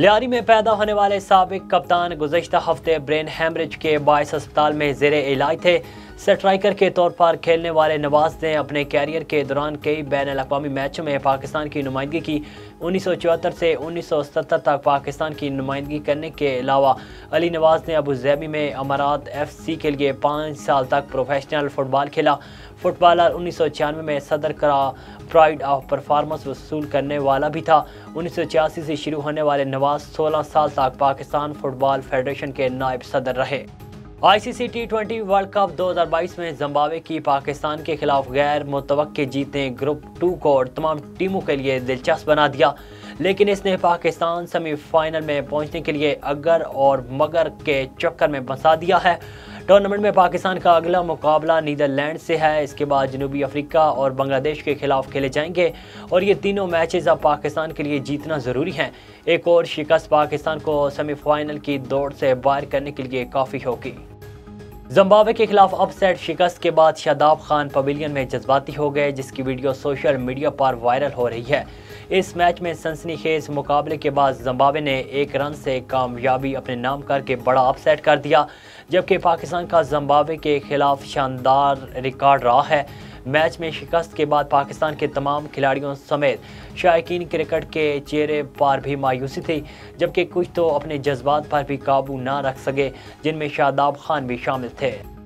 लियारी में पैदा होने वाले साबिक कप्तान गुज़श्ता हफ्ते ब्रेन हैमरेज के बायस अस्पताल में ज़ेरे इलाज थे। स्ट्राइकर के तौर पर खेलने वाले नवाज़ ने अपने कैरियर के दौरान कई बैन अल-अक़वामी मैचों में पाकिस्तान की नुमाइंदगी की। 1974 से 1977 तक पाकिस्तान की नुमाइंदगी करने के अलावा अली नवाज़ ने अबू धाबी में इमारात FC के लिए 5 साल तक प्रोफेशनल फ़ुटबॉल खेला। फुटबॉलर 1996 में सदर का प्राइड ऑफ परफॉर्मेंस वसूल करने वाला भी था। 1986 से शुरू होने वाले नवाज़ 16 साल तक पाकिस्तान फुटबॉल फेडरेशन के नायब सदर रहे। ICC T20 वर्ल्ड कप 2022 में जिम्बाब्वे की पाकिस्तान के खिलाफ गैर मुतवक्की जीत ने ग्रुप 2 को और तमाम टीमों के लिए दिलचस्प बना दिया, लेकिन इसने पाकिस्तान सेमीफाइनल में पहुंचने के लिए अगर और मगर के चक्कर में फंसा दिया है। टूर्नामेंट में पाकिस्तान का अगला मुकाबला नीदरलैंड से है। इसके बाद जनूबी अफ्रीका और बांग्लादेश के खिलाफ खेले जाएंगे और ये तीनों मैचेस अब पाकिस्तान के लिए जीतना ज़रूरी हैं। एक और शिकस्त पाकिस्तान को सेमीफाइनल की दौड़ से बाहर करने के लिए काफ़ी होगी। जिम्बाब्वे के खिलाफ अपसेट शिकस्त के बाद शादाब खान पवेलियन में जज्बाती हो गए, जिसकी वीडियो सोशल मीडिया पर वायरल हो रही है। इस मैच में सनसनीखेज मुकाबले के बाद जिम्बाब्वे ने 1 रन से कामयाबी अपने नाम करके बड़ा अपसेट कर दिया, जबकि पाकिस्तान का जिम्बाब्वे के खिलाफ शानदार रिकॉर्ड रहा है। मैच में शिकस्त के बाद पाकिस्तान के तमाम खिलाड़ियों समेत शायकीन क्रिकेट के चेहरे पर भी मायूसी थी, जबकि कुछ तो अपने जज्बात पर भी काबू ना रख सके, जिनमें शादाब खान भी शामिल थे।